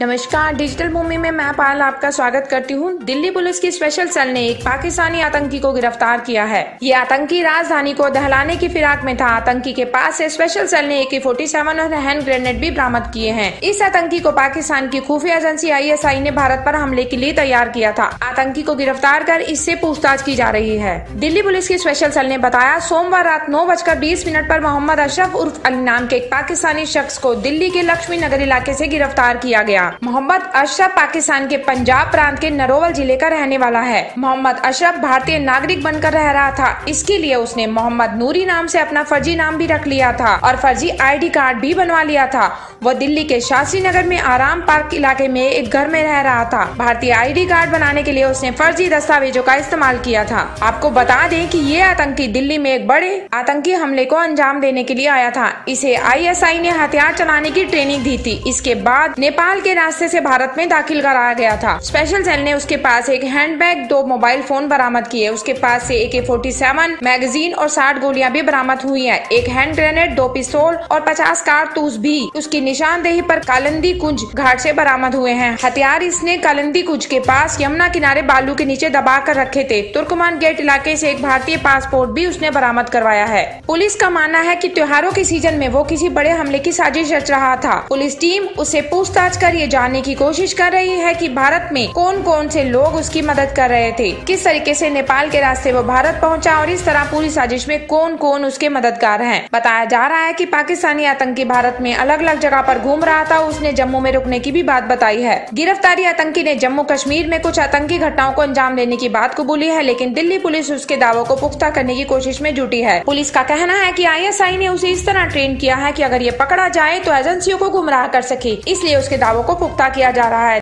नमस्कार, डिजिटल भूमि में मैं पायल आपका स्वागत करती हूं। दिल्ली पुलिस की स्पेशल सेल ने एक पाकिस्तानी आतंकी को गिरफ्तार किया है। ये आतंकी राजधानी को दहलाने की फिराक में था। आतंकी के पास से स्पेशल सेल ने AK-47 और हैंड ग्रेनेड भी बरामद किए हैं। इस आतंकी को पाकिस्तान की खुफिया एजेंसी ISI ने भारत पर हमले के लिए तैयार किया था। आतंकी को गिरफ्तार कर इससे पूछताछ की जा रही है। दिल्ली पुलिस की स्पेशल सेल ने बताया, सोमवार रात 9:20 पर मोहम्मद अशरफ उर्फ अली नाम के एक पाकिस्तानी शख्स को दिल्ली के लक्ष्मी नगर इलाके से गिरफ्तार किया गया। मोहम्मद अशरफ पाकिस्तान के पंजाब प्रांत के नरोवल जिले का रहने वाला है। मोहम्मद अशरफ भारतीय नागरिक बनकर रह रहा था। इसके लिए उसने मोहम्मद नूरी नाम से अपना फर्जी नाम भी रख लिया था और फर्जी ID कार्ड भी बनवा लिया था। वह दिल्ली के शास्त्री नगर में आराम पार्क इलाके में एक घर में रह रहा था। भारतीय ID कार्ड बनाने के लिए उसने फर्जी दस्तावेजों का इस्तेमाल किया था। आपको बता दें कि ये आतंकी दिल्ली में एक बड़े आतंकी हमले को अंजाम देने के लिए आया था। इसे ISI ने हथियार चलाने की ट्रेनिंग दी थी। इसके बाद नेपाल के रास्ते से भारत में दाखिल कराया गया था। स्पेशल सेल ने उसके पास एक हैंडबैग, 2 मोबाइल फोन बरामद किए। उसके पास से AK-47 मैगजीन और 60 गोलियां भी बरामद हुई है। एक हैंड ग्रेनेड, 2 पिस्तौल और 50 कारतूस भी उसकी निशानदेही पर कालिंदी कुंज घाट से बरामद हुए हैं। हथियार इसने कालिंदी कुंज के पास यमुना किनारे बालू के नीचे दबा कर रखे थे। तुर्कमान गेट इलाके से एक भारतीय पासपोर्ट भी उसने बरामद करवाया है। पुलिस का मानना है कि त्योहारों के सीजन में वो किसी बड़े हमले की साजिश रच रहा था। पुलिस टीम उससे पूछताछ कर ये जानने की कोशिश कर रही है कि भारत में कौन कौन से लोग उसकी मदद कर रहे थे, किस तरीके से नेपाल के रास्ते वो भारत पहुंचा और इस तरह पूरी साजिश में कौन कौन उसके मददगार हैं। बताया जा रहा है कि पाकिस्तानी आतंकी भारत में अलग अलग जगह पर घूम रहा था। उसने जम्मू में रुकने की भी बात बताई है। गिरफ्तारी आतंकी ने जम्मू कश्मीर में कुछ आतंकी घटनाओं को अंजाम देने की बात कबूली है, लेकिन दिल्ली पुलिस उसके दावों को पुख्ता करने की कोशिश में जुटी है। पुलिस का कहना है कि ISI ने उसे इस तरह ट्रेन किया है कि अगर ये पकड़ा जाए तो एजेंसियों को गुमराह कर सके, इसलिए उसके दावों को पुख्ता किया जा रहा है।